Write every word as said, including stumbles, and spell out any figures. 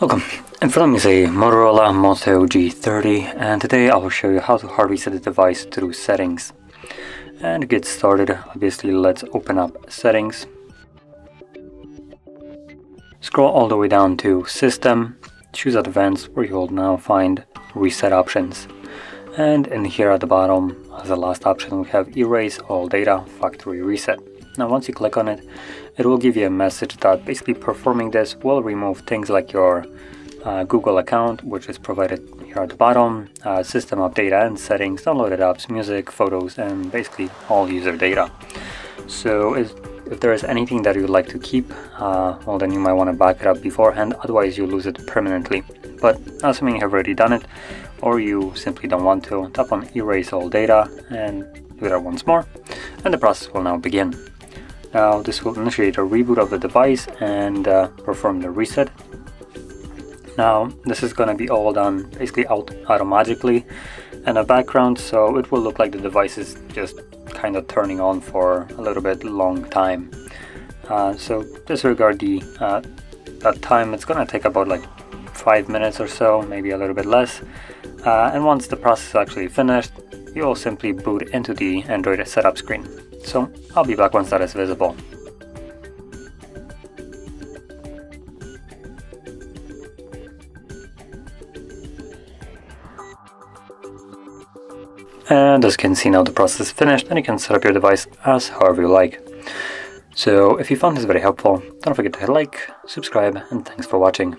Welcome, in front of me is a Motorola Moto G thirty, and today I will show you how to hard reset the device through settings. And to get started, obviously let's open up settings. Scroll all the way down to system, choose advanced, where you will now find reset options. And in here at the bottom, as the last option, we have erase all data, factory reset. Now once you click on it, it will give you a message that basically performing this will remove things like your uh, Google account, which is provided here at the bottom, uh, system update and settings, downloaded apps, music, photos, and basically all user data. So if, if there is anything that you'd like to keep, uh, well then you might want to back it up beforehand, otherwise you lose it permanently. But assuming you have already done it, or you simply don't want to, tap on erase all data and do that once more, and the process will now begin. Now this will initiate a reboot of the device and uh, perform the reset. Now this is going to be all done basically out automatically in the background, so it will look like the device is just kind of turning on for a little bit long time. Uh, so disregard the uh, that time. It's going to take about like five minutes or so, maybe a little bit less. Uh, and once the process is actually finished, you will simply boot into the Android setup screen. So I'll be back once that is visible. And as you can see now, the process is finished and you can set up your device as however you like. So if you found this very helpful, don't forget to hit like, subscribe, and thanks for watching.